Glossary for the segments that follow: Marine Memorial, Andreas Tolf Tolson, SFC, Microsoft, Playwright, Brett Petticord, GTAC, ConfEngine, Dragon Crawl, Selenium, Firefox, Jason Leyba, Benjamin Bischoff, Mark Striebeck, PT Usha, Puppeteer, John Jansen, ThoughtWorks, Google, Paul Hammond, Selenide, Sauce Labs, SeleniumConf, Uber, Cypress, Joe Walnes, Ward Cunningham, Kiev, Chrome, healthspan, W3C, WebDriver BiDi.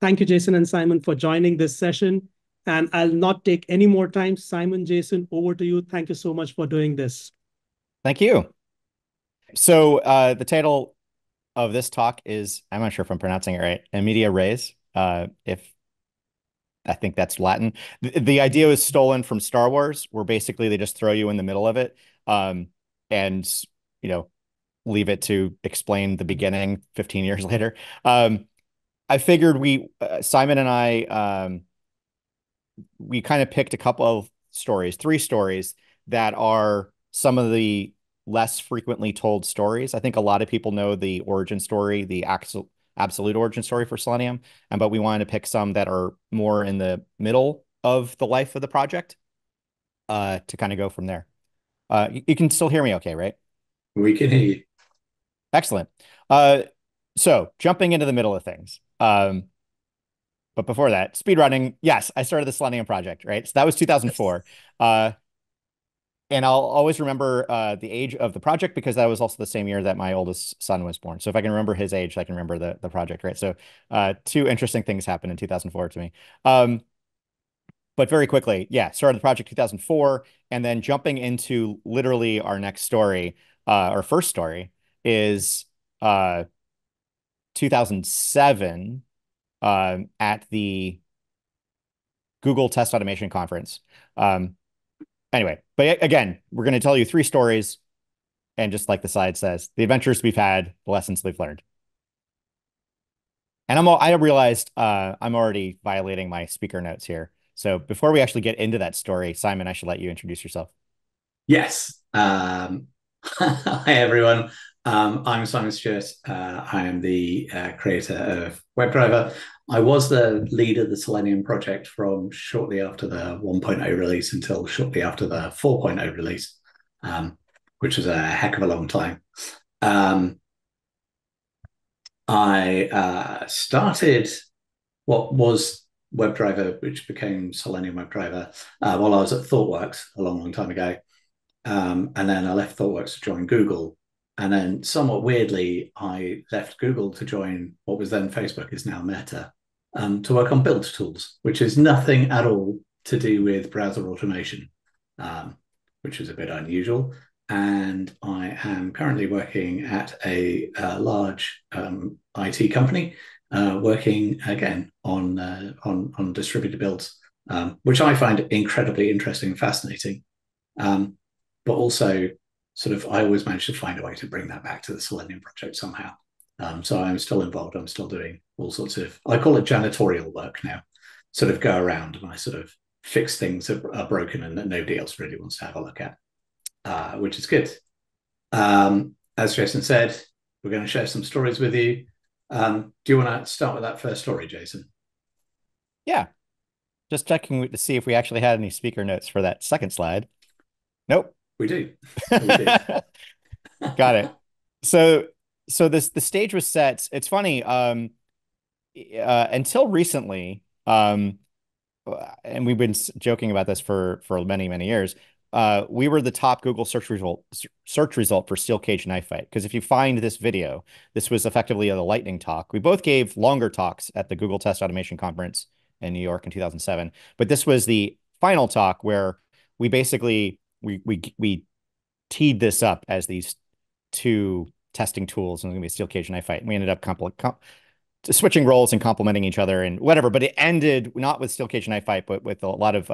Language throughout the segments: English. Thank you, Jason and Simon, for joining this session. And I'll not take any more time. Simon, Jason, over to you. Thank you so much for doing this. Thank you. So the title of this talk is, I'm not sure if I'm pronouncing it right, Media Res, if I think that's Latin. The idea was stolen from Star Wars, where basically they just throw you in the middle of it and, you know, leave it to explain the beginning 15 years later. I figured we, Simon and I, we kind of picked a couple of stories, three stories that are some of the less frequently told stories. I think a lot of people know the origin story, the absolute origin story for Selenium, but we wanted to pick some that are more in the middle of the life of the project to kind of go from there. You can still hear me okay, right? We can hear you. Excellent. So jumping into the middle of things. But before that, speedrunning. Yes, I started the Selenium project, right? So that was 2004. And I'll always remember the age of the project because that was also the same year that my oldest son was born. So if I can remember his age, I can remember the project, right? So two interesting things happened in 2004 to me. But very quickly, yeah, started the project 2004. And then jumping into literally our next story, our first story is 2007 at the Google Test Automation Conference. Anyway, but again, we're going to tell you three stories. And just like the slide says, the adventures we've had, the lessons we've learned. And I realized I'm already violating my speaker notes here. So before we actually get into that story, Simon, I should let you introduce yourself. Yes. Hi, everyone. I'm Simon Stewart. I am the creator of WebDriver. I was the lead of the Selenium project from shortly after the 1.0 release until shortly after the 4.0 release, which was a heck of a long time. I started what was WebDriver, which became Selenium WebDriver, while I was at ThoughtWorks a long time ago. And then I left ThoughtWorks to join Google. And then somewhat weirdly, I left Google to join what was then Facebook, is now Meta, to work on build tools, which is nothing at all to do with browser automation, which is a bit unusual. And I am currently working at a large IT company, working again on distributed builds, which I find incredibly interesting and fascinating, but also sort of, I always managed to find a way to bring that back to the Selenium project somehow. So I'm still involved. I'm still doing all sorts of, I call it janitorial work now, sort of go around and I sort of fix things that are broken and that nobody else really wants to have a look at, which is good. As Jason said, we're going to share some stories with you. Do you want to start with that first story, Jason? Yeah. Just checking to see if we actually had any speaker notes for that second slide. Nope. We do. We do. Got it. So the stage was set. It's funny. Until recently, and we've been joking about this for many years. We were the top Google search result for steel cage knife fight. Because if you find this video, this was effectively a lightning talk. We both gave longer talks at the Google Test Automation Conference in New York in 2007. But this was the final talk where we basically. We teed this up as these two testing tools, and it was going to be a steel cage knife fight. And we ended up switching roles and complementing each other and whatever. But it ended not with steel cage knife fight, but with a lot of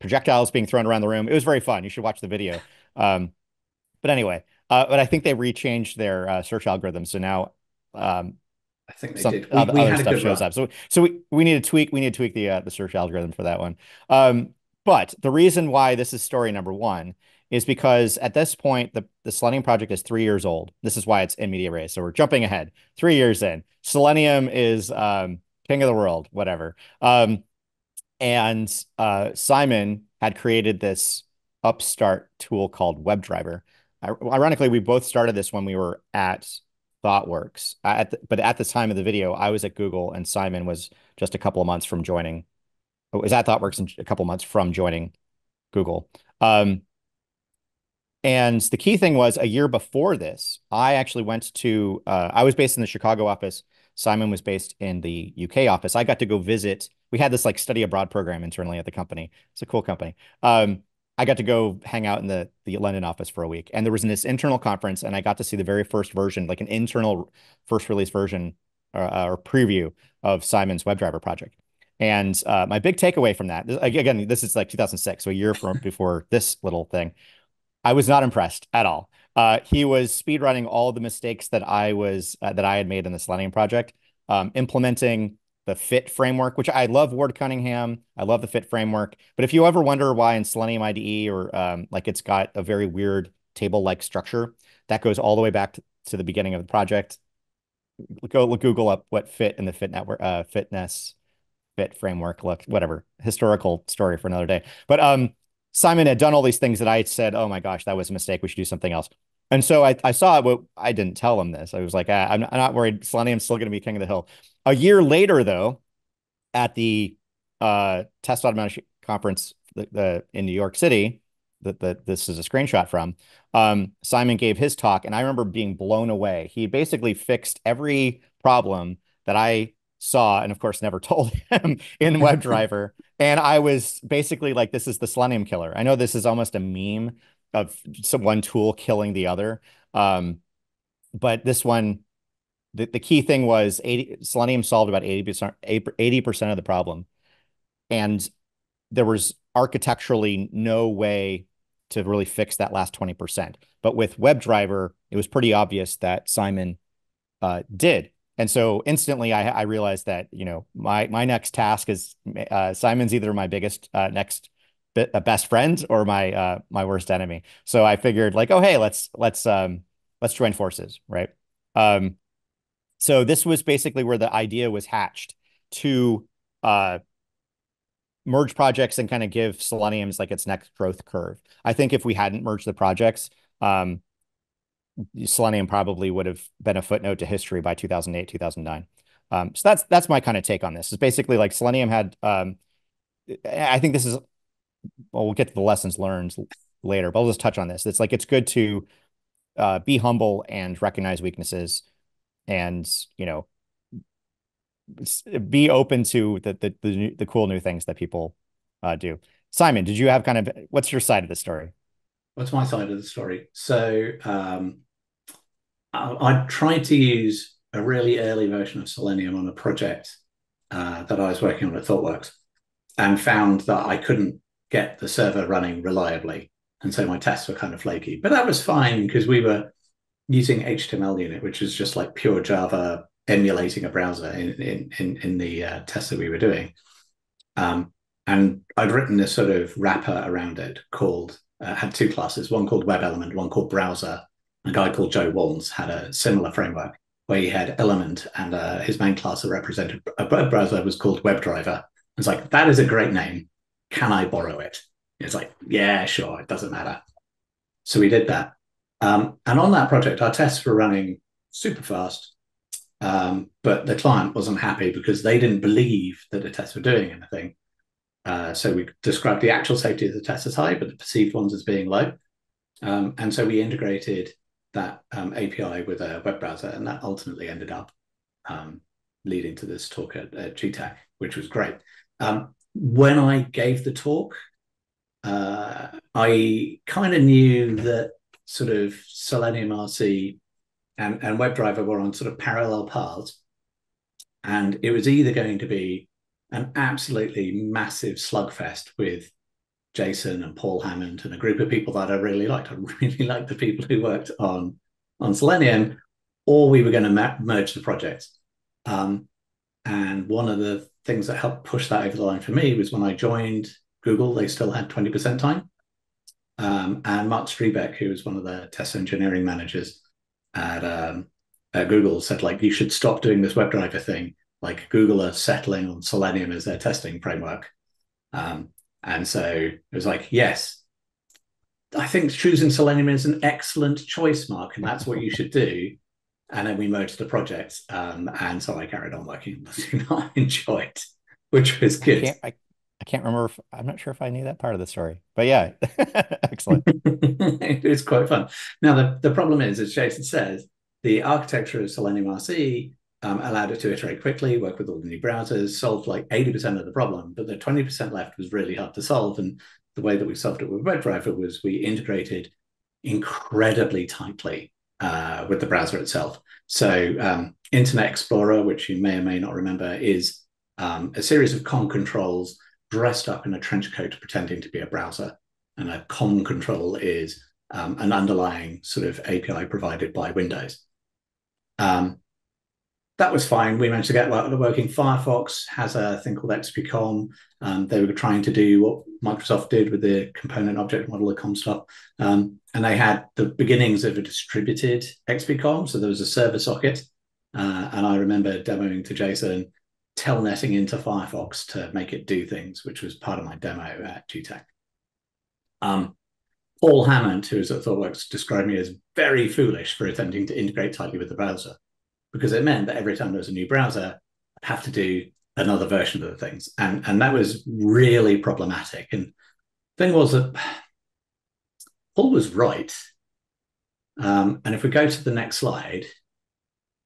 projectiles being thrown around the room. It was very fun. You should watch the video. But anyway, but I think they rechanged their search algorithm. So now I think they did. We other stuff shows up. So we need to tweak. We need to tweak the search algorithm for that one. But the reason why this is story number one is because at this point, the Selenium project is 3 years old. This is why it's in media res. So we're jumping ahead 3 years in. Selenium is king of the world, whatever. Simon had created this upstart tool called WebDriver. Ironically, we both started this when we were at ThoughtWorks. But at the time of the video, I was at Google and Simon was just a couple of months from joining. It was at ThoughtWorks in a couple months from joining Google. And the key thing was a year before this, I actually went to, I was based in the Chicago office. Simon was based in the UK office. I got to go visit. We had this like study abroad program internally at the company. It's a cool company. I got to go hang out in the London office for a week, and there was this internal conference, and I got to see the very first version, like an internal first release version or preview of Simon's WebDriver project. And my big takeaway from that, again, this is like 2006, so a year from before this little thing, I was not impressed at all. He was speedrunning all the mistakes that I had made in the Selenium project, implementing the Fit framework, which I love Ward Cunningham. I love the Fit framework. But if you ever wonder why in Selenium IDE or like it's got a very weird table-like structure, that goes all the way back to the beginning of the project. Go look, Google up what Fit and the Fit network, Fit framework look, whatever, historical story for another day. But Simon had done all these things that I said, oh my gosh, that was a mistake. We should do something else. And so I saw it, but I didn't tell him this. I was like, I'm not worried. Selenium's still going to be king of the hill. A year later, though, at the test automation conference in New York City, that this is a screenshot from, Simon gave his talk, and I remember being blown away. He basically fixed every problem that I saw and, of course, never told him in WebDriver. And I was basically like, this is the Selenium killer. I know this is almost a meme of one tool killing the other, but this one... The key thing was Selenium solved about 80% of the problem. And there was architecturally no way to really fix that last 20%. But with WebDriver, it was pretty obvious that Simon did. And so instantly I realized that, you know, my next task is Simon's either my biggest best friend or my worst enemy. So I figured like, oh, hey, let's join forces, right? So this was basically where the idea was hatched to merge projects and kind of give Selenium's like its next growth curve. I think if we hadn't merged the projects, Selenium probably would have been a footnote to history by 2008, 2009. So that's my kind of take on this. It's basically like Selenium had, I think this is, well, we'll get to the lessons learned later, but I'll just touch on this. It's like, it's good to be humble and recognize weaknesses, and you know, be open to the cool new things that people do. Simon, did you have kind of, what's your side of the story? What's my side of the story? So I tried to use a really early version of Selenium on a project that I was working on at ThoughtWorks, and found that I couldn't get the server running reliably, and so my tests were kind of flaky. But that was fine because we were using HTML Unit, which is just like pure Java emulating a browser in the tests that we were doing. And I'd written this sort of wrapper around it called, had two classes, one called Web Element, one called Browser. A guy called Joe Walnes had a similar framework where he had Element, and his main class that represented a browser was called WebDriver. It's like, that is a great name. Can I borrow it? It's like, yeah, sure, it doesn't matter. So we did that. And on that project, our tests were running super fast, but the client wasn't happy because they didn't believe that the tests were doing anything. So we described the actual safety of the tests as high, but the perceived ones as being low. And so we integrated that API with a web browser, and that ultimately ended up leading to this talk at GTAC, which was great. When I gave the talk, I kind of knew that sort of Selenium RC and WebDriver were on sort of parallel paths. And it was either going to be an absolutely massive slugfest with Jason and Paul Hammond and a group of people that I really liked. I really liked the people who worked on Selenium, or we were going to merge the projects. And one of the things that helped push that over the line for me was when I joined Google, they still had 20% time. And Mark Striebeck, who was one of the test engineering managers at Google, said, like, you should stop doing this WebDriver thing. Like, Google are settling on Selenium as their testing framework. And so it was like, yes, I think choosing Selenium is an excellent choice, Mark, and that's what you should do. And then we merged the projects. And so I carried on working on the thing I enjoyed, which was good. I can't remember. I'm not sure if I knew that part of the story, but yeah, excellent. It's quite fun. Now, the problem is, as Jason says, the architecture of Selenium RC allowed it to iterate quickly, work with all the new browsers, solved like 80% of the problem, but the 20% left was really hard to solve. And the way that we solved it with WebDriver was we integrated incredibly tightly with the browser itself. So Internet Explorer, which you may or may not remember, is a series of COM controls dressed up in a trench coat pretending to be a browser. And a COM control is an underlying sort of API provided by Windows. That was fine. We managed to get that working. Firefox has a thing called XPCOM. They were trying to do what Microsoft did with the component object model of COM stuff. And they had the beginnings of a distributed XPCOM. So there was a server socket. And I remember demoing to Jason, telnetting into Firefox to make it do things, which was part of my demo at GTAC. Paul Hammond, who is at ThoughtWorks, described me as very foolish for attempting to integrate tightly with the browser, because it meant that every time there was a new browser, I'd have to do another version of the things. And that was really problematic. And the thing was that Paul was right. And if we go to the next slide.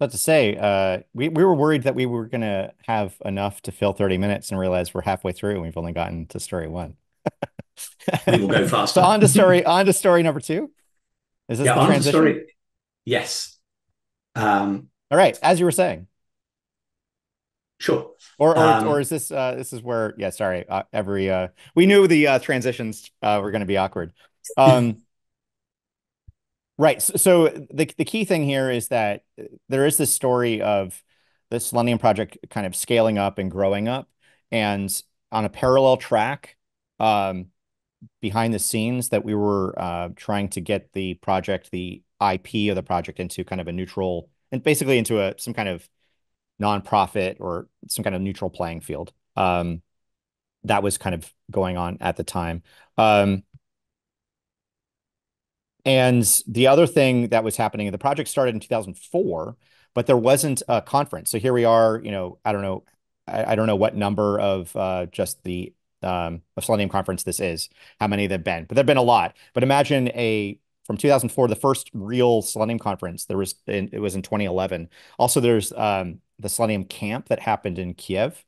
But to say, we were worried that we were going to have enough to fill 30 minutes and realize we're halfway through and we've only gotten to story one. We will go faster. So on to story number two. Is this the transition? Story. Yes. All right, as you were saying. Sure. Or is this this is where? Yeah, sorry. Every we knew the transitions were going to be awkward. Right. So the key thing here is that there is this story of the Selenium project kind of scaling up and growing up, and on a parallel track behind the scenes that we were trying to get the project, the IP of the project, into kind of a neutral, and basically into a some kind of nonprofit or some kind of neutral playing field. That was kind of going on at the time. And the other thing that was happening, the project started in 2004, but there wasn't a conference. So here we are, you know, I don't know what number of just the Selenium conference this is, how many there've been, but there've been a lot. But imagine from 2004, the first real Selenium conference, it was in 2011. Also, there's the Selenium camp that happened in Kiev,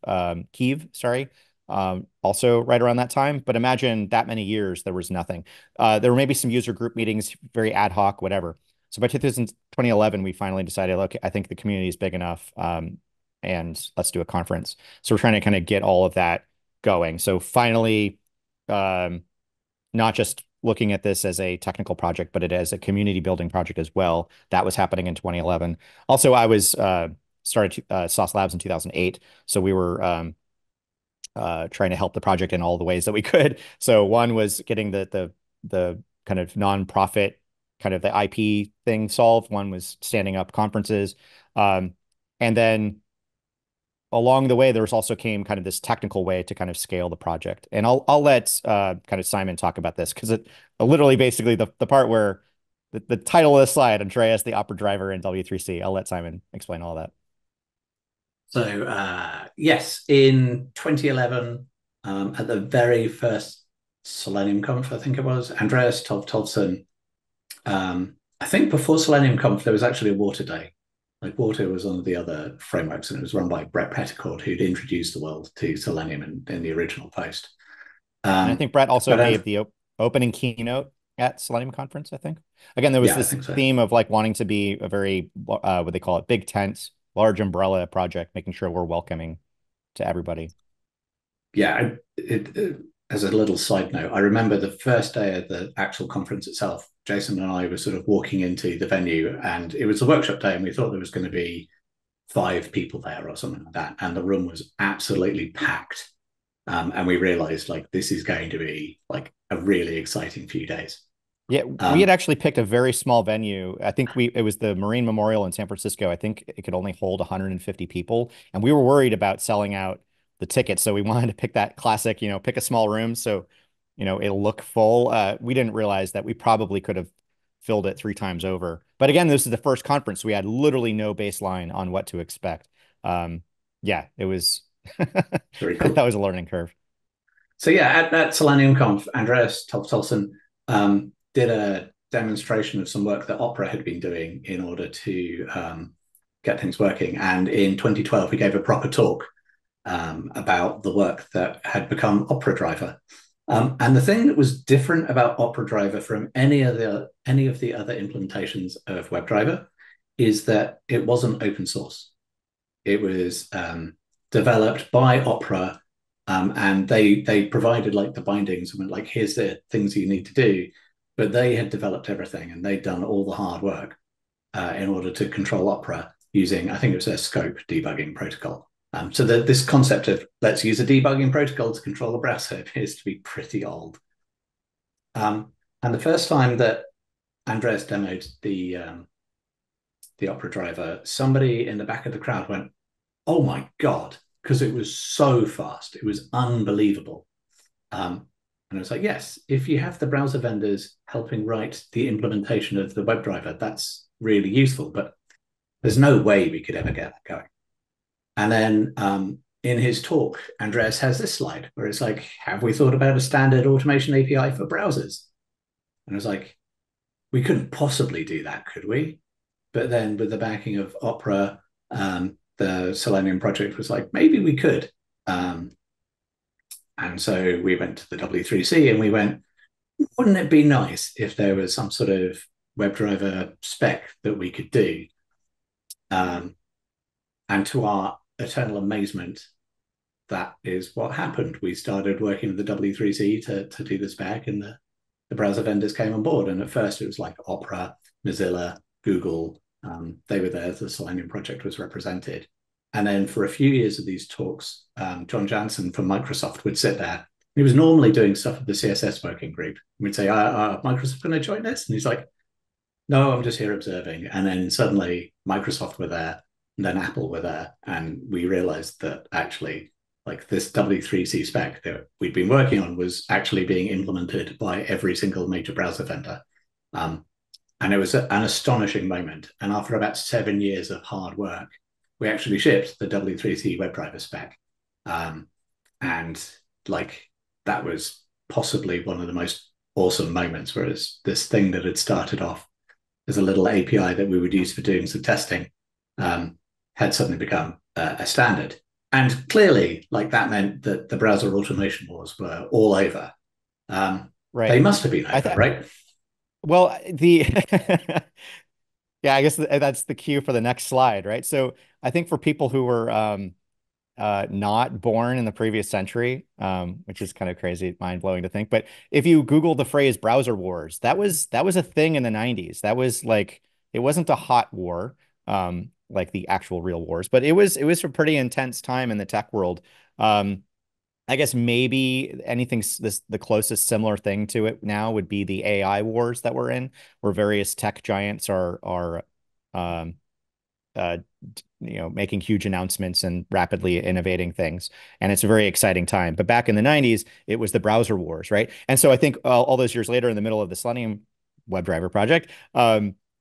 also right around that time. But imagine that many years, there was nothing. There were maybe some user group meetings, very ad hoc, whatever. So by 2011, we finally decided, okay, I think the community is big enough and let's do a conference. So we're trying to kind of get all of that going. So finally, not just looking at this as a technical project, but it as a community building project as well. That was happening in 2011. Also, I was started Sauce Labs in 2008. So we were trying to help the project in all the ways that we could. So one was getting the kind of nonprofit, kind of the IP thing solved. One was standing up conferences. And then along the way, there was also came kind of this technical way to kind of scale the project. And I'll let kind of Simon talk about this, because it literally basically the part where the title of the slide, Andreas, the Opera driver, and W3C. I'll let Simon explain all that. So yes, in 2011, at the very first Selenium Conf, I think it was, Andreas Tolf Tolson. I think before Selenium Conf, there was actually a Water Day. Like Water was one of the other frameworks, and it was run by Brett Petticord, who'd introduced the world to Selenium in the original post. And I think Brett also gave the opening keynote at Selenium Conference, I think. Again, there was this theme of like wanting to be a very, what they call it, big tent, large umbrella project, making sure we're welcoming to everybody. Yeah, as a little side note, I remember the first day of the actual conference itself, Jason and I were sort of walking into the venue, and it was a workshop day, and we thought there was going to be 5 people there or something like that. And the room was absolutely packed. And we realized like, this is going to be like a really exciting few days. Yeah. We had actually picked a very small venue. I think it was the Marine Memorial in San Francisco. I think it could only hold 150 people. And we were worried about selling out the tickets. So we wanted to pick that classic, you know, pick a small room. So, you know, it'll look full. We didn't realize that we probably could have filled it 3 times over. But again, this is the first conference. We had literally no baseline on what to expect. Yeah, it was, very cool. That was a learning curve. So yeah, at Selenium Conf, Andreas Tolf Tolson did a demonstration of some work that Opera had been doing in order to get things working. And in 2012, we gave a proper talk about the work that had become Opera Driver. And the thing that was different about Opera Driver from any of the other implementations of WebDriver is that it wasn't open source. It was developed by Opera, and they provided like the bindings and went like, here's the things you need to do. But they had developed everything, and they'd done all the hard work in order to control Opera using, I think it was their scope debugging protocol. So this concept of let's use a debugging protocol to control the browser appears to be pretty old. And the first time that Andreas demoed the Opera Driver, somebody in the back of the crowd went, oh my God, because it was so fast. It was unbelievable. And I was like, yes, if you have the browser vendors helping write the implementation of the WebDriver, that's really useful, but there's no way we could ever get that going. And then in his talk, Andreas has this slide where it's like, have we thought about a standard automation API for browsers? And I was like, we couldn't possibly do that, could we? But then with the backing of Opera, the Selenium project was like, maybe we could. And so we went to the W3C and we went, wouldn't it be nice if there was some sort of WebDriver spec that we could do? And to our eternal amazement, that is what happened. We started working with the W3C to do the spec, and the browser vendors came on board. And at first it was like Opera, Mozilla, Google, they were there, the Selenium project was represented. And then for a few years of these talks, John Jansen from Microsoft would sit there. He was normally doing stuff with the CSS working group. We'd say, are Microsoft going to join this? And he's like, no, I'm just here observing. And then suddenly Microsoft were there, and then Apple were there. And we realized that actually like this W3C spec that we'd been working on was actually being implemented by every single major browser vendor. And it was an astonishing moment. And after about 7 years of hard work, we actually shipped the W3C WebDriver spec. And like that was possibly one of the most awesome moments, whereas this thing that had started off as a little API that we would use for doing some testing had suddenly become a standard. And clearly, like that meant that the browser automation wars were all over. Right. They must have been over, right? Well, yeah, I guess that's the cue for the next slide, right? So I think for people who were not born in the previous century, which is kind of crazy, mind-blowing to think, but if you Google the phrase browser wars, that was a thing in the 90s. That was like, it wasn't a hot war, like the actual real wars, but it was a pretty intense time in the tech world. I guess maybe the closest similar thing to it now would be the AI wars that we're in, where various tech giants are making huge announcements and rapidly innovating things. And it's a very exciting time. But back in the 90s, it was the browser wars, right? And so I think all those years later, in the middle of the Selenium WebDriver project,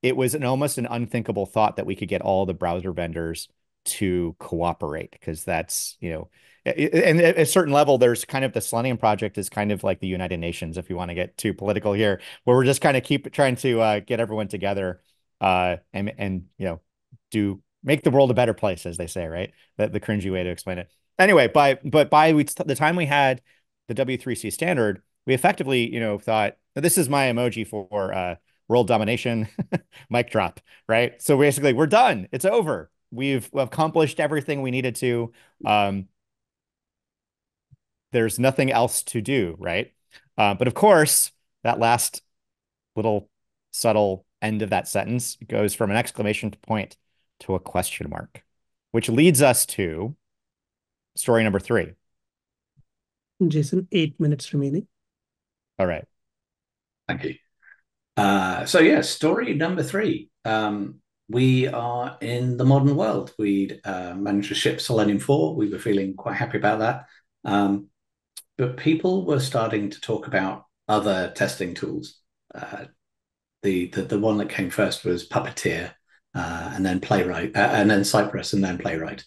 it was almost an unthinkable thought that we could get all the browser vendors to cooperate, because that's, and at a certain level, there's kind of the Selenium project is kind of like the United Nations, if you want to get too political here, where we're just kind of keep trying to get everyone together and make the world a better place, as they say, right? The cringy way to explain it. Anyway, by the time we had the W3C standard, we effectively, thought, this is my emoji for world domination, mic drop, right? So basically, we're done. It's over. We've accomplished everything we needed to. There's nothing else to do, right? But of course, that last little subtle end of that sentence goes from an exclamation point to a question mark, which leads us to story number 3. Jason, 8 minutes remaining. All right. Thank you. So yeah, story number 3. We are in the modern world. We'd managed to ship Selenium 4. We were feeling quite happy about that. But people were starting to talk about other testing tools. The one that came first was Puppeteer, and then Playwright, and then Cypress, and then Playwright.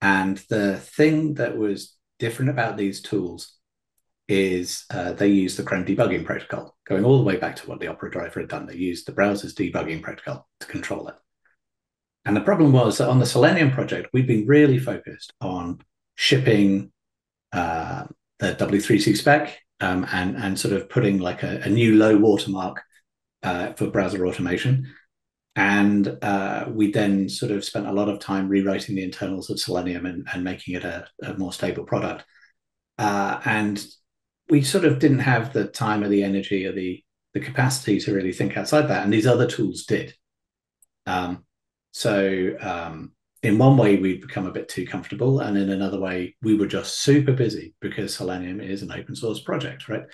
And the thing that was different about these tools is they used the Chrome debugging protocol, going all the way back to what the Opera Driver had done. They used the browser's debugging protocol to control it. And the problem was that on the Selenium project, we'd been really focused on shipping the W3C spec and sort of putting like a new low watermark for browser automation. And we then sort of spent a lot of time rewriting the internals of Selenium and making it a more stable product. And we sort of didn't have the time or the energy or the capacity to really think outside that. And these other tools did. So in one way, we'd become a bit too comfortable. And in another way, we were just super busy because Selenium is an open source project, right?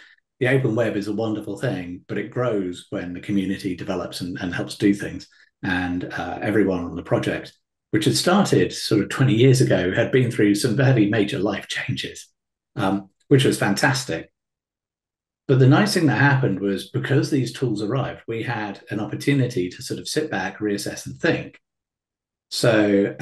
The open web is a wonderful thing, but it grows when the community develops and helps do things. And everyone on the project, which had started sort of 20 years ago, had been through some very major life changes, which was fantastic. But the nice thing that happened was because these tools arrived, we had an opportunity to sort of sit back, reassess and think. So,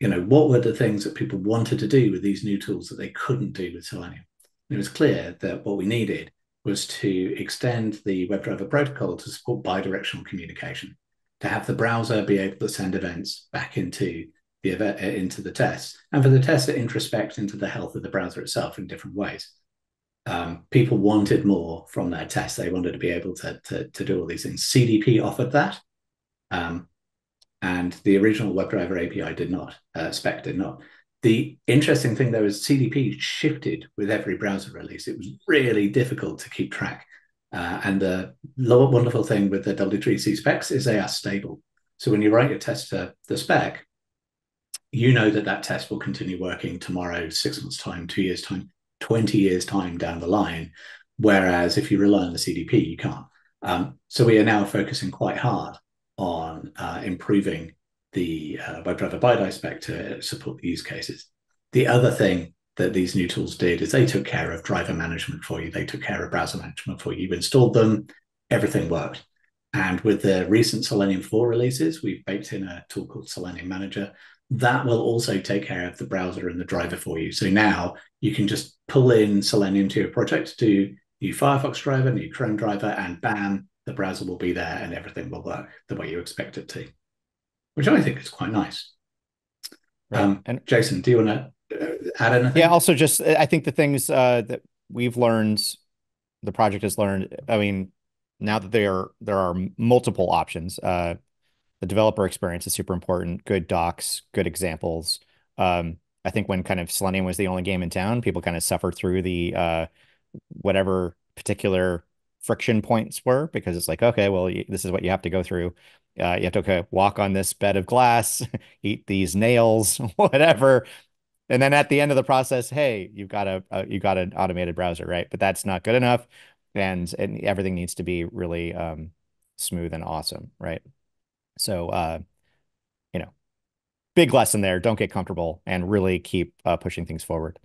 you know, what were the things that people wanted to do with these new tools that they couldn't do with Selenium? And it was clear that what we needed was to extend the WebDriver protocol to support bidirectional communication, to have the browser be able to send events back into the tests, and for the tests to introspect into the health of the browser itself in different ways. People wanted more from their tests. They wanted to be able to do all these things. CDP offered that, and the original WebDriver API did not, spec did not. The interesting thing, though, is CDP shifted with every browser release. It was really difficult to keep track. And the wonderful thing with the W3C specs is they are stable. So when you write your test to the spec, you know that that test will continue working tomorrow, 6 months' time, 2 years' time, 20 years' time down the line. Whereas if you rely on the CDP, you can't. So we are now focusing quite hard on improving the WebDriver BiDi spec to support the use cases. The other thing that these new tools did is they took care of driver management for you. They took care of browser management for you. You installed them, everything worked. And with the recent Selenium 4 releases, we've baked in a tool called Selenium Manager. That will also take care of the browser and the driver for you. So now you can just pull in Selenium to your project, do new Firefox driver, new Chrome driver, and bam, the browser will be there and everything will work the way you expect it to, which I think is quite nice. Right. And Jason, do you want to add anything? Yeah, also just I think the things that we've learned, the project has learned, I mean, now that there are multiple options, the developer experience is super important, good docs, good examples. I think when kind of Selenium was the only game in town, people kind of suffered through the whatever particular friction points were, because it's like, okay, well, this is what you have to go through. You have to walk on this bed of glass, eat these nails, whatever. And then at the end of the process, hey, you've got an automated browser, right? But that's not good enough. And everything needs to be really smooth and awesome, right? So, you know, big lesson there. Don't get comfortable and really keep pushing things forward.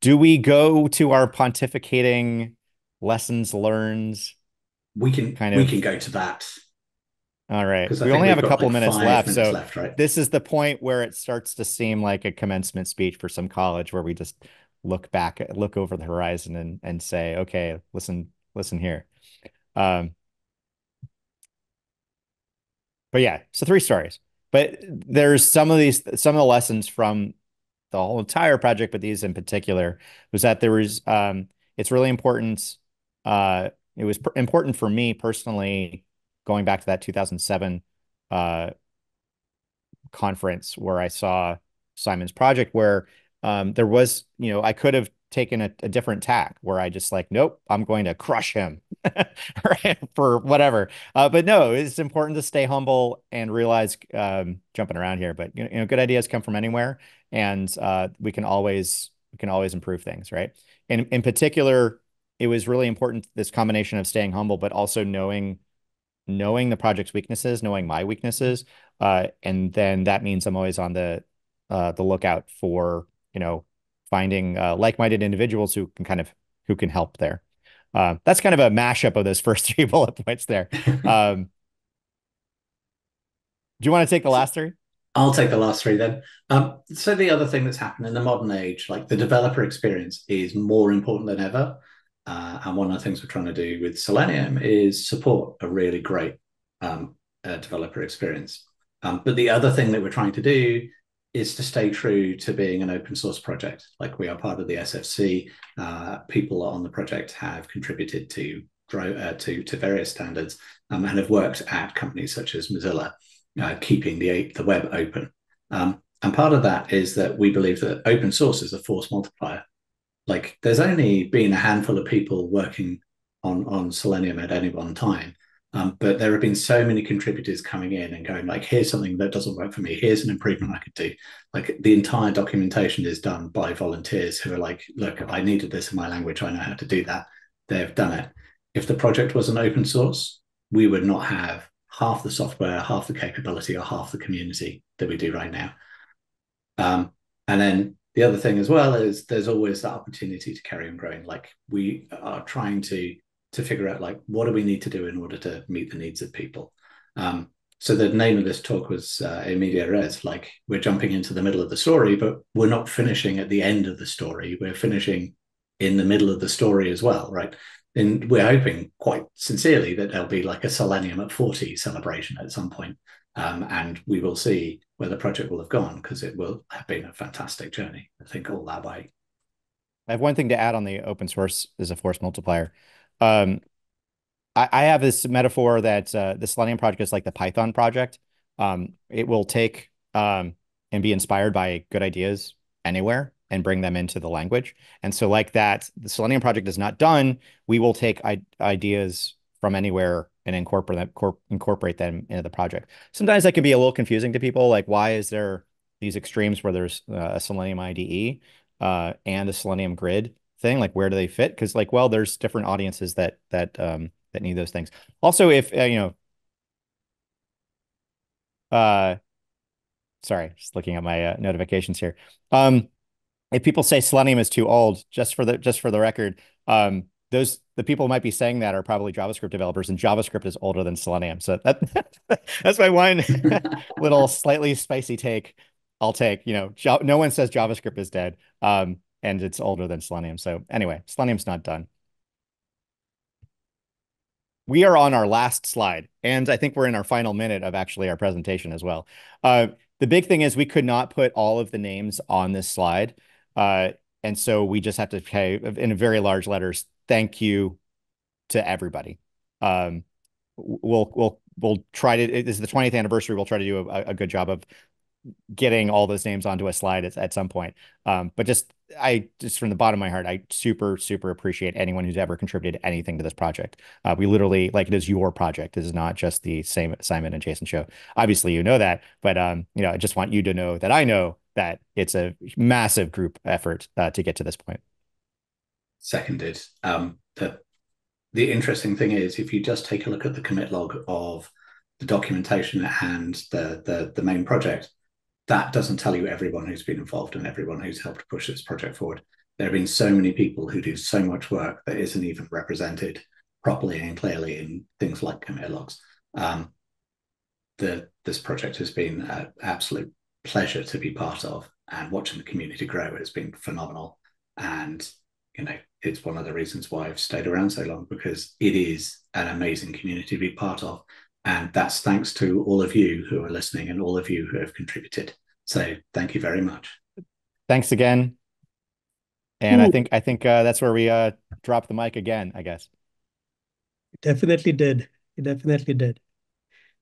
Do we go to our pontificating lessons learned? We can go to that. All right. We only have a couple minutes left. So right? This is the point where it starts to seem like a commencement speech for some college where we just look back, look over the horizon and say, okay, listen here. But yeah, so 3 stories. But there's some of the lessons from the whole entire project, but these in particular, was that there was, it's really important. It was important for me personally, going back to that 2007 conference where I saw Simon's project, where there was, you know, I could have taken a different tack where I just like, nope, I'm going to crush him right? For whatever. But no, it's important to stay humble and realize, jumping around here, but you know, good ideas come from anywhere, and we can always improve things, right? And in particular, it was really important, this combination of staying humble, but also knowing the project's weaknesses, knowing my weaknesses. And then that means I'm always on the lookout for, you know, finding like-minded individuals who can help there. That's kind of a mashup of those first 3 bullet points there. Do you want to take the last 3? I'll take the last 3 then. So the other thing that's happened in the modern age, like the developer experience is more important than ever. And one of the things we're trying to do with Selenium is support a really great developer experience. But the other thing that we're trying to do is to stay true to being an open source project. Like, we are part of the SFC. People on the project have contributed to various standards and have worked at companies such as Mozilla, keeping the web open. And part of that is that we believe that open source is a force multiplier. Like, there's only been a handful of people working on Selenium at any one time, but there have been so many contributors coming in and going like, here's something that doesn't work for me, here's an improvement I could do. Like, the entire documentation is done by volunteers who are like, look, I needed this in my language, I know how to do that. They've done it. If the project wasn't open source, we would not have half the software, half the capability, or half the community that we do right now. And then the other thing as well is there's always that opportunity to carry on growing. Like, we are trying to figure out, like, what do we need to do in order to meet the needs of people? So the name of this talk was In Media Res. Like, we're jumping into the middle of the story, but we're not finishing at the end of the story. We're finishing in the middle of the story as well, right? And we're hoping quite sincerely that there'll be like a Selenium at 40 celebration at some point. And we will see where the project will have gone, because it will have been a fantastic journey, I think, all that way. I have one thing to add on the open source is a force multiplier. I have this metaphor that the Selenium project is like the Python project. It will take and be inspired by good ideas anywhere and bring them into the language. And so like that, the Selenium project is not done. We will take ideas from anywhere and incorporate them into the project. Sometimes that can be a little confusing to people. Like, why is there these extremes where there's a Selenium IDE and a Selenium grid thing? Like, where do they fit? Because, like, well, there's different audiences that need those things. Also, if sorry, just looking at my notifications here. If people say Selenium is too old, just for the record, the people might be saying that are probably JavaScript developers, and JavaScript is older than Selenium. So that's my one little slightly spicy take. I'll take, no one says JavaScript is dead and it's older than Selenium. So anyway, Selenium's not done. We are on our last slide, and I think we're in our final minute of actually our presentation as well. The big thing is we could not put all of the names on this slide. And so we just have to say in very large letters, thank you to everybody. We'll try to, this is the 20th anniversary. We'll try to do a good job of getting all those names onto a slide at some point. But just from the bottom of my heart, I super, super appreciate anyone who's ever contributed anything to this project. We literally, like, it is your project. This is not just the same Simon and Jason show. Obviously, you know that, but I just want you to know that I know that it's a massive group effort to get to this point. Seconded. The interesting thing is, if you just take a look at the commit log of the documentation and the main project, that doesn't tell you everyone who's been involved and everyone who's helped push this project forward. There have been so many people who do so much work that isn't even represented properly and clearly in things like commit logs. This project has been an absolute pleasure to be part of, and watching the community grow has been phenomenal. And it's one of the reasons why I've stayed around so long, because it is an amazing community to be part of. And that's thanks to all of you who are listening and all of you who have contributed. So thank you very much. Thanks again. And I think that's where we dropped the mic again, I guess. It definitely did. It definitely did.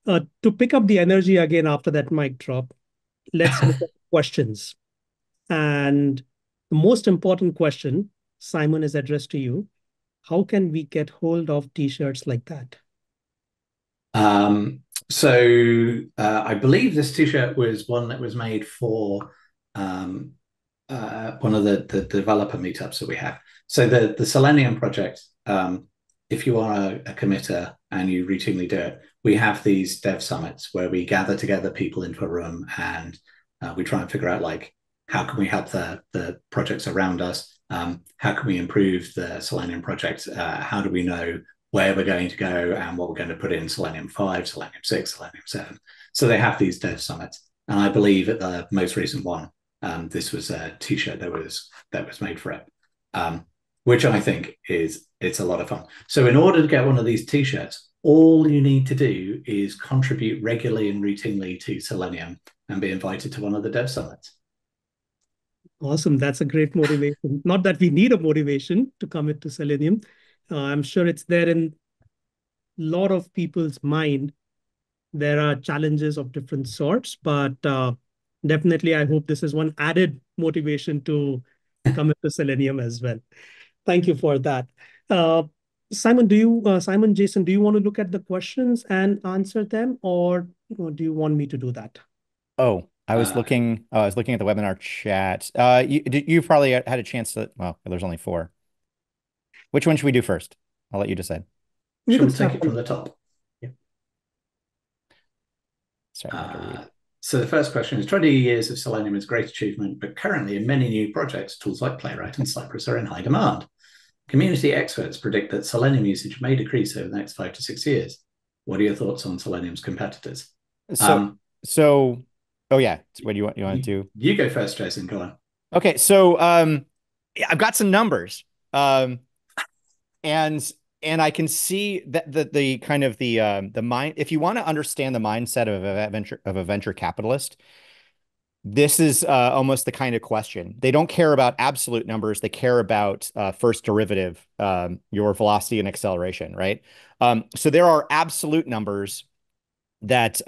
To pick up the energy again after that mic drop, let's look at questions. And the most important question, Simon, is addressed to you. How can we get hold of T-shirts like that? I believe this T-shirt was one that was made for one of the developer meetups that we have. So the Selenium project, if you are a committer and you routinely do it, we have these dev summits where we gather together people into a room, and we try and figure out, like, how can we help the projects around us? How can we improve the Selenium project? How do we know where we're going to go and what we're going to put in Selenium 5, Selenium 6, Selenium 7. So they have these dev summits. And I believe at the most recent one, this was a T-shirt that was made for it, which I think it's a lot of fun. So in order to get one of these T-shirts, all you need to do is contribute regularly and routinely to Selenium and be invited to one of the dev summits. Awesome. That's a great motivation. Not that we need a motivation to commit to Selenium. I'm sure it's there in a lot of people's mind. There are challenges of different sorts, but definitely I hope this is one added motivation to commit to Selenium as well. Thank you for that. Jason, do you want to look at the questions and answer them, or do you want me to do that? Oh, I was looking at the webinar chat. You probably had a chance to, well, there's only four. Which one should we do first? I'll let you decide. You can take it from the top. Yeah. Sorry, so the first question is, 20 years of Selenium is a great achievement, but currently in many new projects, tools like Playwright and Cypress are in high demand. Community experts predict that Selenium usage may decrease over the next 5 to 6 years. What are your thoughts on Selenium's competitors? Oh yeah, what do you want to do? You go first, Jason. Go on. Okay, so I've got some numbers, and I can see that the kind of the mind. If you want to understand the mindset of a venture capitalist, this is almost the kind of question. They don't care about absolute numbers. They care about first derivative, your velocity and acceleration, right? So there are absolute numbers that,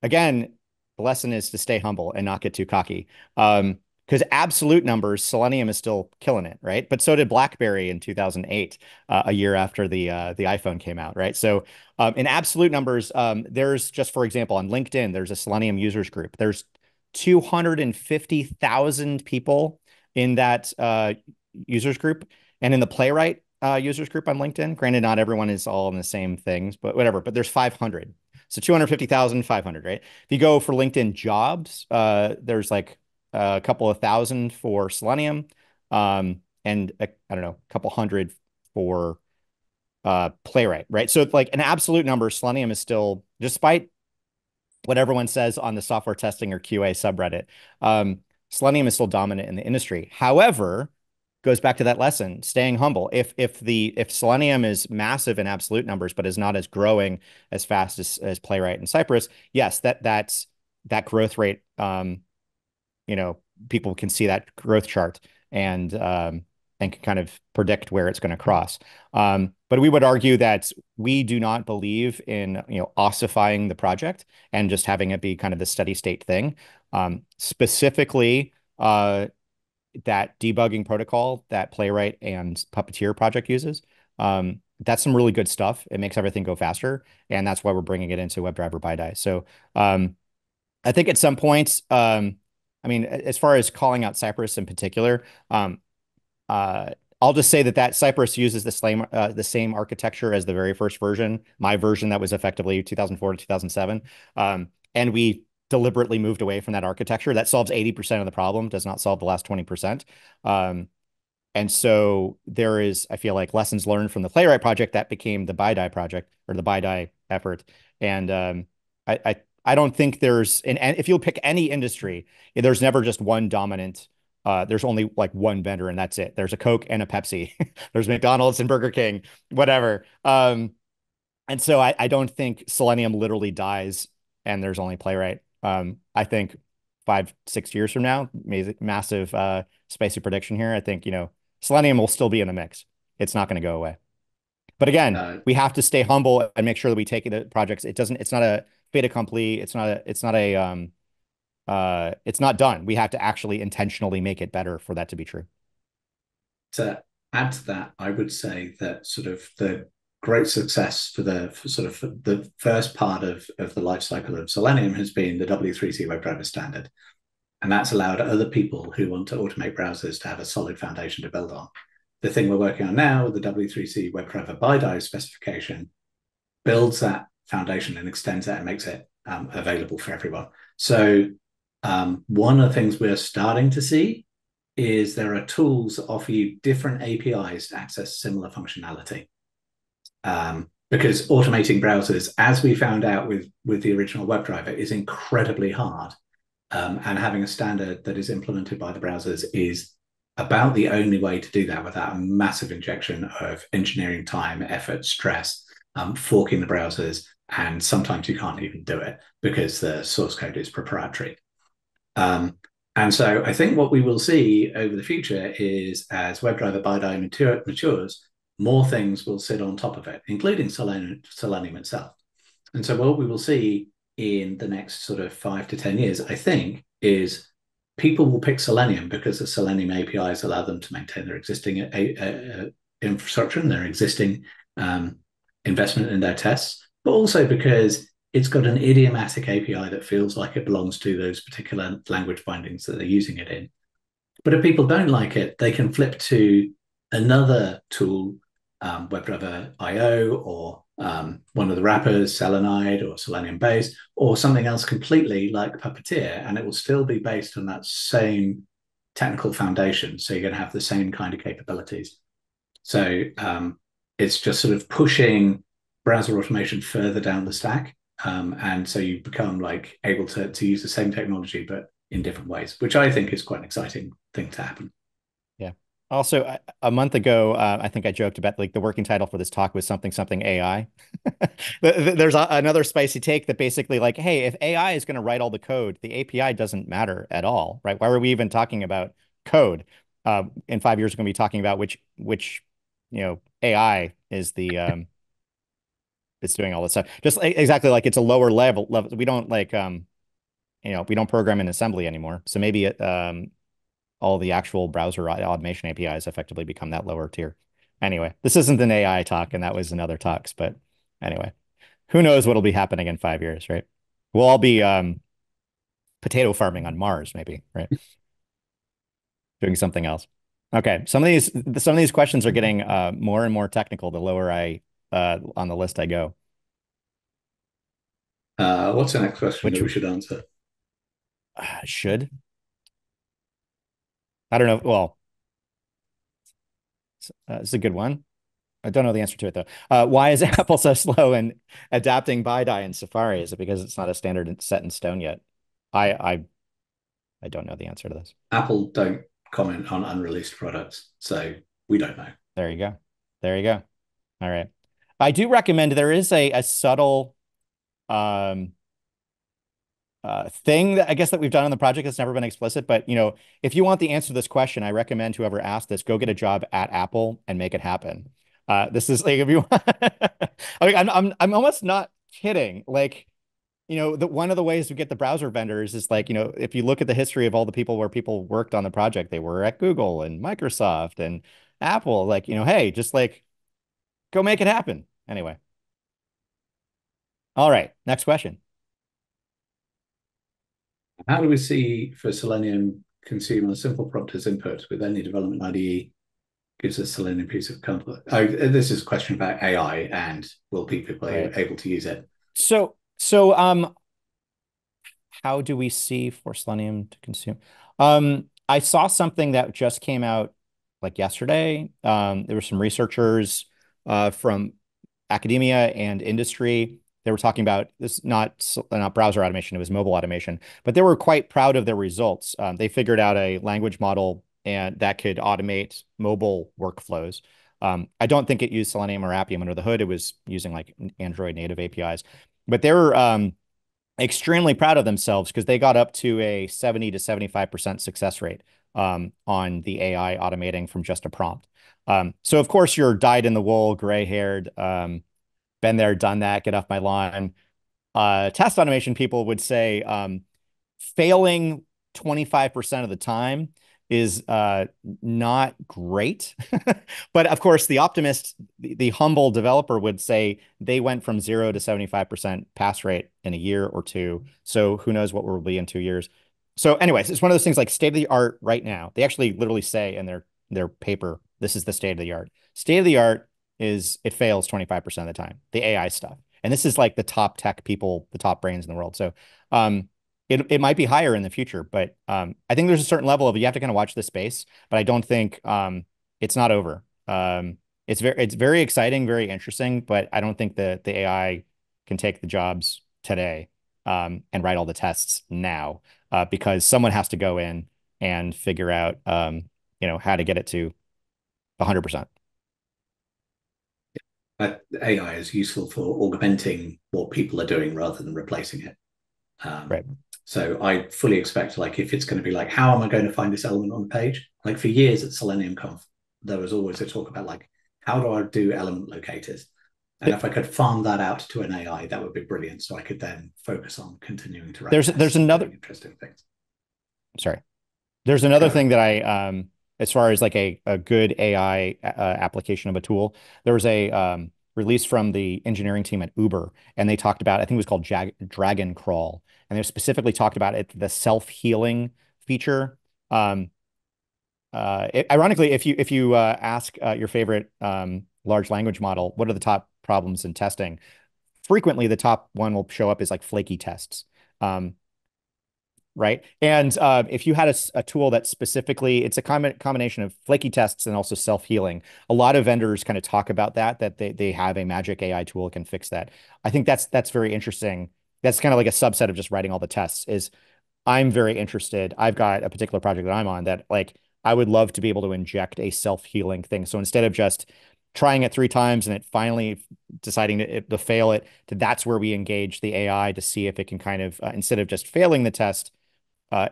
again, the lesson is to stay humble and not get too cocky. Because absolute numbers, Selenium is still killing it, right? But so did BlackBerry in 2008, a year after the iPhone came out, right? So in absolute numbers, there's just, for example, on LinkedIn, there's a Selenium users group. There's 250,000 people in that users group, and in the Playwright users group on LinkedIn. Granted, not everyone is all in the same things, but whatever. But there's 500, so 250,000, 500, right? If you go for LinkedIn jobs, there's like a couple of thousand for Selenium, and I don't know, a couple hundred for Playwright, right? So it's like an absolute number. Selenium is still, despite what everyone says on the software testing or QA subreddit, Selenium is still dominant in the industry. However, goes back to that lesson, staying humble. If Selenium is massive in absolute numbers, but is not as growing as fast as Playwright and Cypress, yes, that growth rate, you know, people can see that growth chart and can kind of predict where it's going to cross. But we would argue that we do not believe in, you know, ossifying the project and just having it be kind of the steady state thing. Specifically, that debugging protocol that Playwright and Puppeteer project uses, that's some really good stuff. It makes everything go faster, and that's why we're bringing it into WebDriver by die. So I think at some point, I mean, as far as calling out Cypress in particular, I'll just say that Cypress uses the same architecture as the very first version, my version that was effectively 2004 to 2007. And we deliberately moved away from that architecture. That solves 80% of the problem, does not solve the last 20%. And so there is, I feel like, lessons learned from the Playwright project that became the ByDie project, or the ByDie effort. And I don't think there's, and if you'll pick any industry, there's never just one dominant. There's only like one vendor, and that's it. There's a Coke and a Pepsi. There's McDonald's and Burger King, whatever. And so I don't think Selenium literally dies and there's only Playwright. I think 5-6 years from now, massive spicy prediction here, I think, you know, Selenium will still be in the mix. It's not going to go away. But again, we have to stay humble and make sure that we take the projects. It's not a fait accompli. It's not done. We have to actually intentionally make it better for that to be true. To add to that, I would say that sort of the great success for the first part of the life cycle of Selenium has been the W3C WebDriver standard. And that's allowed other people who want to automate browsers to have a solid foundation to build on. The thing we're working on now, the W3C WebDriver ByDie specification, builds that foundation and extends that and makes it available for everyone. So one of the things we're starting to see is there are tools that offer you different APIs to access similar functionality. Because automating browsers, as we found out with the original WebDriver, is incredibly hard. And having a standard that is implemented by the browsers is about the only way to do that without a massive injection of engineering time, effort, stress, forking the browsers, and sometimes you can't even do it because the source code is proprietary. And so I think what we will see over the future is, as WebDriver BiDi matures, more things will sit on top of it, including Selenium itself. And so what we will see in the next sort of 5 to 10 years, I think, is people will pick Selenium because the Selenium APIs allow them to maintain their existing infrastructure and their existing investment in their tests, but also because it's got an idiomatic API that feels like it belongs to those particular language bindings that they're using it in. But if people don't like it, they can flip to another tool, WebDriver IO, or one of the wrappers, Selenide or Selenium based, or something else completely like Puppeteer, and it will still be based on that same technical foundation. So you're going to have the same kind of capabilities. So it's just sort of pushing browser automation further down the stack. And so you become like able to use the same technology, but in different ways, which I think is quite an exciting thing to happen. Yeah. Also, a month ago, I think I joked about like the working title for this talk was something, something AI. There's another spicy take that basically like, hey, if AI is going to write all the code, the API doesn't matter at all, right? Why were we even talking about code? In 5 years, we're going to be talking about which, you know, AI is the, it's doing all this stuff. Just exactly like it's a lower level. We don't like, you know, we don't program in assembly anymore. So maybe it, all the actual browser automation APIs effectively become that lower tier. Anyway, this isn't an AI talk, and that was another talks, but anyway, who knows what'll be happening in 5 years, right? We'll all be potato farming on Mars, maybe, right? Doing something else. Okay, some of these questions are getting more and more technical the lower I on the list I go. What's the next question that we should answer? I don't know. Well, it's a good one. I don't know the answer to it, though. Why is Apple so slow in adapting BiDi in Safari? Is it because it's not a standard set in stone yet? I don't know the answer to this. Apple don't comment on unreleased products, so we don't know. There you go. There you go. All right. I do recommend there is a subtle thing that I guess that we've done on the project that's never been explicit, but you know, if you want the answer to this question, I recommend whoever asked this go get a job at Apple and make it happen. This is like if you want, I mean, I'm almost not kidding. Like, you know, one of the ways we get the browser vendors is like, you know, if you look at the history of all the people where people worked on the project, they were at Google and Microsoft and Apple. Like, you know, hey, just like go make it happen. Anyway. All right, next question. How do we see for Selenium consumer simple prompt as input with any development IDE gives us Selenium piece of comfort? Oh, this is a question about AI and will people be able to use it? So how do we see for Selenium to consume? I saw something that just came out like yesterday. There were some researchers from academia and industry. They were talking about this, not browser automation, it was mobile automation, but they were quite proud of their results. They figured out a language model and that could automate mobile workflows. I don't think it used Selenium or Appium under the hood. It was using like Android native APIs, but they were extremely proud of themselves because they got up to a 70 to 75% success rate on the AI automating from just a prompt. So of course you're dyed in the wool, gray haired, been there, done that, get off my lawn. Test automation people would say failing 25% of the time is not great. But of course, the optimist, the humble developer would say they went from 0 to 75% pass rate in a year or two. So who knows what we'll be in 2 years. So anyways, it's one of those things like state of the art right now. They actually literally say in their paper, this is the state of the art. State of the art is it fails 25% of the time, the AI stuff. And this is like the top tech people, the top brains in the world. So it might be higher in the future, but I think there's a certain level of you have to kind of watch this space, but I don't think it's not over. It's very exciting, very interesting, but I don't think that the AI can take the jobs today and write all the tests now because someone has to go in and figure out you know, how to get it to 100%. AI is useful for augmenting what people are doing rather than replacing it. Right. So I fully expect, like, if it's going to be like, how am I going to find this element on the page? Like, for years at SeleniumConf, there was always a talk about, like, how do I do element locators? And if I could farm that out to an AI, that would be brilliant. So I could then focus on continuing to write. There's another interesting thing. Sorry. There's another thing that I, as far as like a good AI application of a tool, there was a release from the engineering team at Uber, and they talked about, I think it was called Dragon Crawl. And they specifically talked about it, the self-healing feature. Ironically, if you ask your favorite large language model, what are the top problems in testing? Frequently, the top one will show up as like flaky tests, right? And if you had a tool that specifically, it's a combination of flaky tests and also self-healing. A lot of vendors kind of talk about that they have a magic AI tool that can fix that. I think that's very interesting. That's kind of like a subset of just writing all the tests. Is I'm very interested. I've got a particular project that I'm on that, like, I would love to be able to inject a self-healing thing. So instead of just trying it 3 times and it finally deciding to fail it, that's where we engage the AI to see if it can kind of, instead of just failing the test,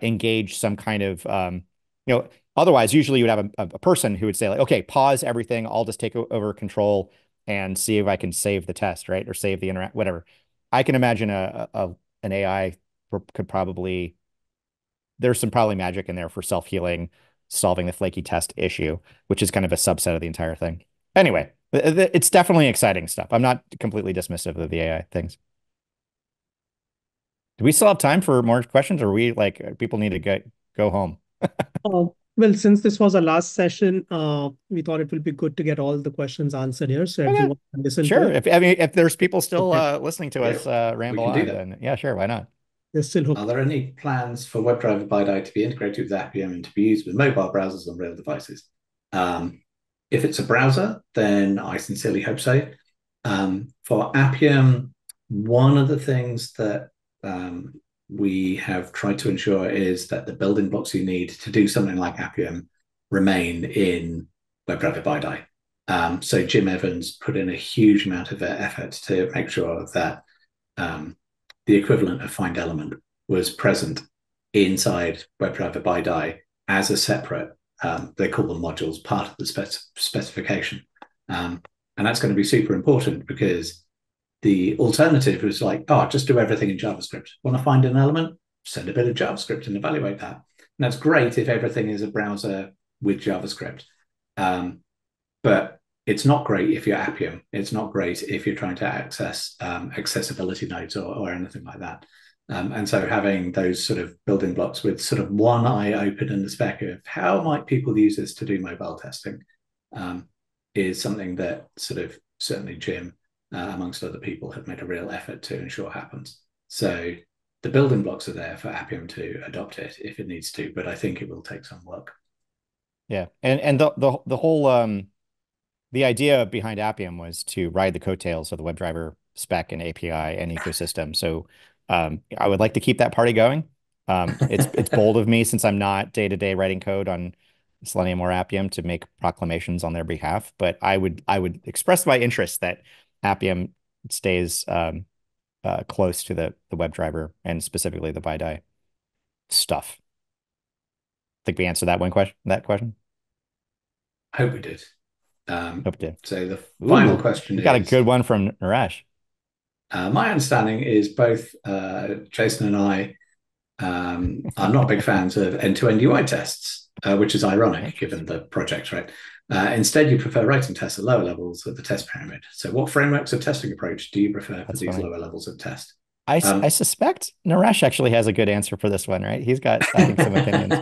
engage some kind of, otherwise usually you would have a person who would say, like, okay, pause everything. I'll just take over control and see if I can save the test, right? Or save the whatever. I can imagine an AI could probably, there's some probably magic in there for self-healing, solving the flaky test issue, which is kind of a subset of the entire thing. Anyway, it's definitely exciting stuff. I'm not completely dismissive of the AI things. Do we still have time for more questions, or we like people need to go home? Well, since this was our last session, we thought it would be good to get all the questions answered here. So everyone can listen. Sure. If there's people still listening to us ramble on, then yeah, sure, why not? Are there any plans for WebDriver ByDI to be integrated with Appium and to be used with mobile browsers on real devices? If it's a browser, then I sincerely hope so. For Appium, one of the things that we have tried to ensure is that the building blocks you need to do something like Appium remain in WebDriver ByDI. So Jim Evans put in a huge amount of effort to make sure that the equivalent of find element was present inside WebDriver ByDI as a separate, they call them modules, part of the specification. And that's going to be super important, because the alternative was like, oh, just do everything in JavaScript. Want to find an element? Send a bit of JavaScript and evaluate that. And that's great if everything is a browser with JavaScript. But it's not great if you're Appium. It's not great if you're trying to access accessibility nodes or anything like that. And so having those sort of building blocks with sort of one eye open in the spec of how might people use this to do mobile testing is something that sort of certainly Jim, amongst other people, have made a real effort to ensure happens. So the building blocks are there for Appium to adopt it if it needs to, but I think it will take some work. Yeah, and the whole... The idea behind Appium was to ride the coattails of the WebDriver spec and API and ecosystem. So I would like to keep that party going. It's bold of me, since I'm not day-to-day writing code on Selenium or Appium, to make proclamations on their behalf. But I would express my interest that Appium stays close to the WebDriver and specifically the ByDI stuff. I think we answered that one question. I hope we did. So the final question is... Got a good one from Naresh. My understanding is both Jason and I are not big fans of end-to-end UI tests, which is ironic given the project, right? Instead, you prefer writing tests at lower levels of the test pyramid. So what frameworks of testing approach do you prefer for these lower levels of test? I suspect Naresh actually has a good answer for this one, right? He's got, I think, some opinions.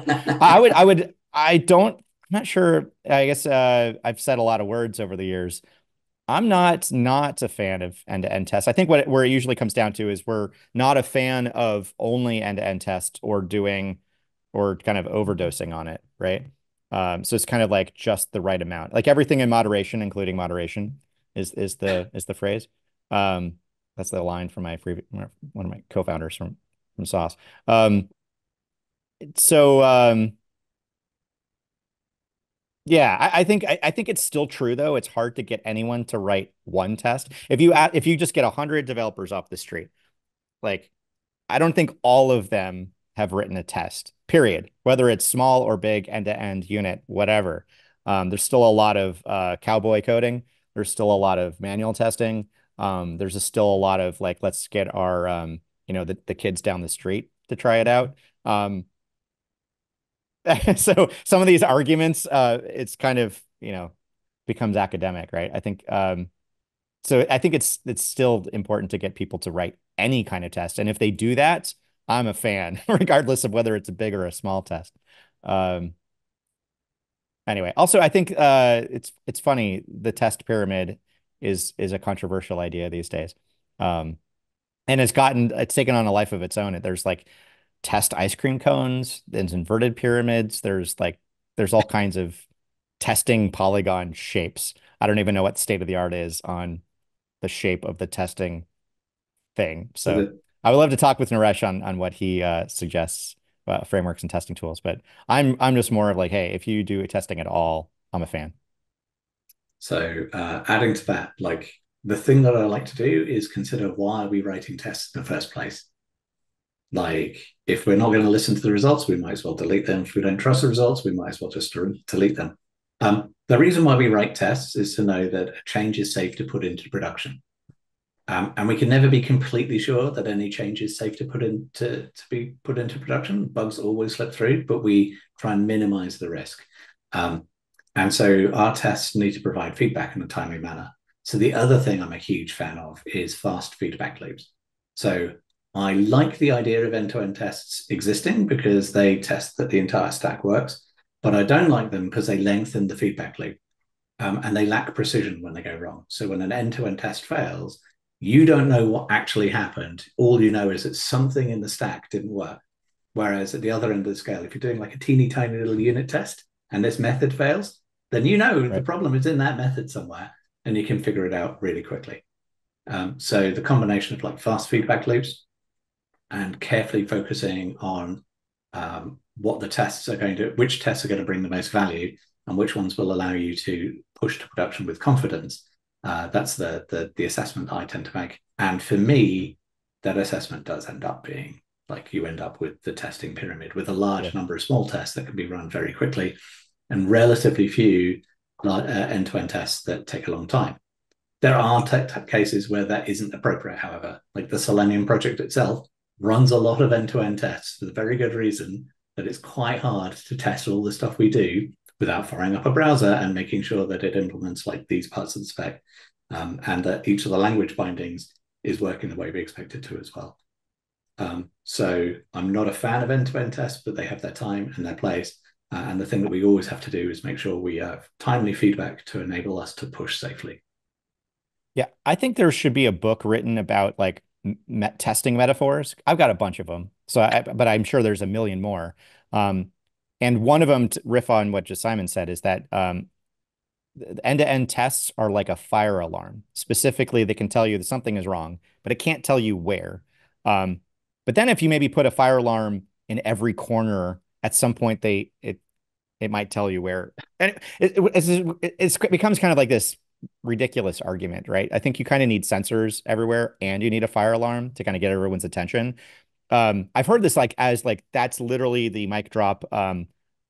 I'm not sure. I guess I've said a lot of words over the years. I'm not a fan of end-to-end tests. I think where it usually comes down to is we're not a fan of only end-to-end tests or kind of overdosing on it, right? So it's kind of like just the right amount. Like everything in moderation, including moderation, is the phrase. That's the line from one of my co-founders from Sauce. Yeah, I think it's still true, though. It's hard to get anyone to write one test. If you just get 100 developers off the street, like, I don't think all of them have written a test, period, whether it's small or big, end-to-end unit, whatever. There's still a lot of cowboy coding. There's still a lot of manual testing. There's still a lot of, like, let's get our, the kids down the street to try it out. So some of these arguments, it's kind of, becomes academic, right? I think, so I think it's still important to get people to write any kind of test. And if they do that, I'm a fan, regardless of whether it's a big or a small test. Anyway, also, I think it's funny, the test pyramid is a controversial idea these days. And it's taken on a life of its own. There's like test ice cream cones, there's inverted pyramids, there's all kinds of testing polygon shapes. I don't even know what state of the art is on the shape of the testing thing. So I would love to talk with Naresh on what he suggests about frameworks and testing tools, but I'm just more of like, hey, if you do testing at all, I'm a fan. So adding to that, like, the thing that I like to do is consider, why are we writing tests in the first place? Like, if we're not going to listen to the results, we might as well delete them. If we don't trust the results, we might as well just delete them. The reason why we write tests is to know that a change is safe to put into production. And we can never be completely sure that any change is safe to be put into production. Bugs always slip through, but we try and minimize the risk. And so our tests need to provide feedback in a timely manner. So the other thing I'm a huge fan of is fast feedback loops. So I like the idea of end-to-end tests existing because they test that the entire stack works, but I don't like them because they lengthen the feedback loop, and they lack precision when they go wrong. So when an end-to-end test fails, you don't know what actually happened. All you know is that something in the stack didn't work. Whereas at the other end of the scale, if you're doing like a teeny tiny little unit test and this method fails, then you know the problem is in that method somewhere and you can figure it out really quickly. So the combination of like fast feedback loops and carefully focusing on which tests are going to bring the most value and which ones will allow you to push to production with confidence. That's the assessment I tend to make. And for me, that assessment does end up being like, you end up with the testing pyramid with a large number of small tests that can be run very quickly and relatively few end-to-end tests that take a long time. There are cases where that isn't appropriate, however. Like the Selenium project itself runs a lot of end-to-end tests for the very good reason that it's quite hard to test all the stuff we do without firing up a browser and making sure that it implements like these parts of the spec, and that each of the language bindings is working the way we expect it to as well. So I'm not a fan of end-to-end tests, but they have their time and their place. And the thing that we always have to do is make sure we have timely feedback to enable us to push safely. Yeah, I think there should be a book written about like testing metaphors. I've got a bunch of them, but I'm sure there's a million more. And one of them, to riff on what just Simon said, is that end-to-end tests are like a fire alarm. Specifically, they can tell you that something is wrong, but it can't tell you where. But then if you maybe put a fire alarm in every corner, at some point it might tell you where. And it becomes kind of like this ridiculous argument, right? I think you kind of need sensors everywhere and you need a fire alarm to kind of get everyone's attention. I've heard this like as like, that's literally the mic drop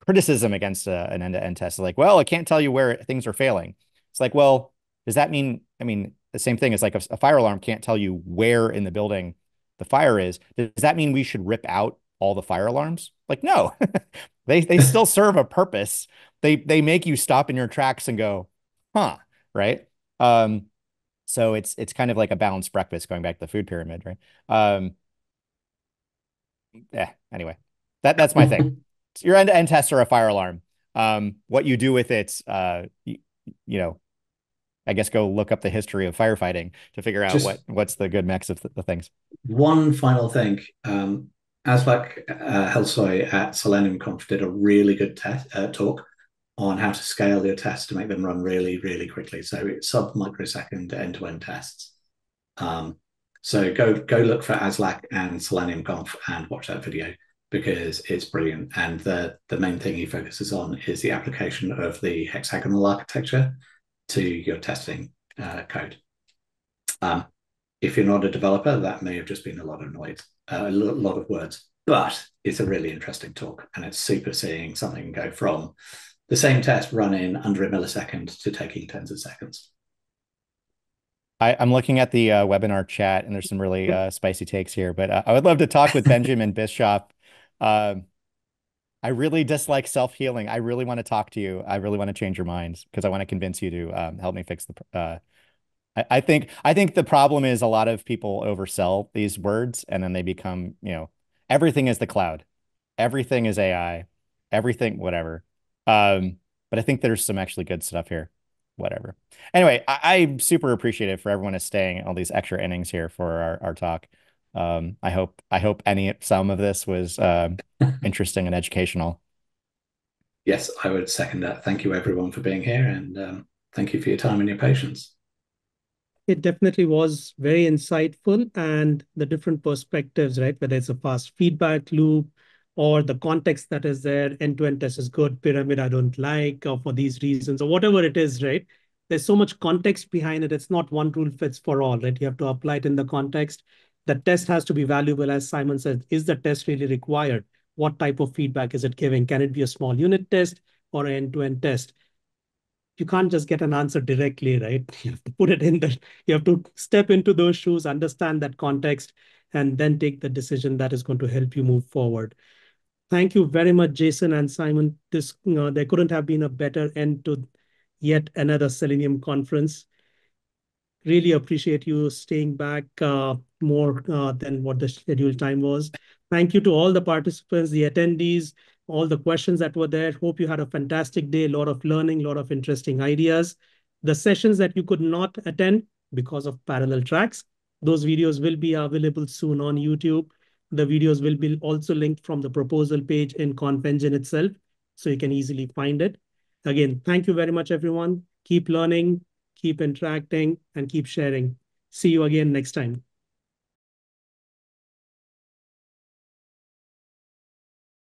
criticism against an end-to-end test. Like, well, it can't tell you where things are failing. It's like, well, does that mean, the same thing is like a fire alarm can't tell you where in the building the fire is. Does that mean we should rip out all the fire alarms? Like, no, they still serve a purpose. They make you stop in your tracks and go, huh, right? So it's kind of like a balanced breakfast, going back to the food pyramid, right? Anyway, that's my thing. Your end-to-end tests are a fire alarm. What you do with it, I guess go look up the history of firefighting to figure out what's the good mix of the things. One final thing. Aslak Helsoi at Selenium Conf did a really good talk on how to scale your tests to make them run really, really quickly. So it's sub-microsecond end-to-end tests. So go look for Aslak and Selenium Conf and watch that video, because it's brilliant. And the main thing he focuses on is the application of the hexagonal architecture to your testing code. If you're not a developer, that may have just been a lot of noise, a lot of words, but it's a really interesting talk, and it's super seeing something go from the same test run in under a millisecond to taking tens of seconds. I'm looking at the webinar chat, and there's some really spicy takes here, but I would love to talk with Benjamin Bischoff. I really dislike self-healing. I really want to talk to you. I really want to change your minds, because I want to convince you to help me fix the... I think the problem is a lot of people oversell these words, and then they become, you know, everything is the cloud. Everything is AI. Everything, whatever. But I think there's some actually good stuff here. Whatever. Anyway, I'm super appreciative for everyone is staying all these extra innings here for our talk. I hope some of this was interesting and educational. Yes, I would second that. Thank you everyone for being here, and thank you for your time and your patience. It definitely was very insightful, and the different perspectives, right? Whether it's a fast feedback loop, or the context that is there, end-to-end test is good, pyramid I don't like, or for these reasons, or whatever it is, right? There's so much context behind it. It's not one rule fits for all, right? You have to apply it in the context. The test has to be valuable, as Simon said. Is the test really required? What type of feedback is it giving? Can it be a small unit test or an end-to-end test? You can't just get an answer directly, right? You have to put it in the, you have to step into those shoes, understand that context, and then take the decision that is going to help you move forward. Thank you very much, Jason and Simon. This, you know, there couldn't have been a better end to yet another Selenium conference. Really appreciate you staying back more than what the scheduled time was. Thank you to all the participants, the attendees, all the questions that were there. Hope you had a fantastic day, a lot of learning, a lot of interesting ideas. The sessions that you could not attend because of parallel tracks, those videos will be available soon on YouTube. The videos will be also linked from the proposal page in ConvEngine itself, so you can easily find it. Again, thank you very much, everyone. Keep learning, keep interacting, and keep sharing. See you again next time.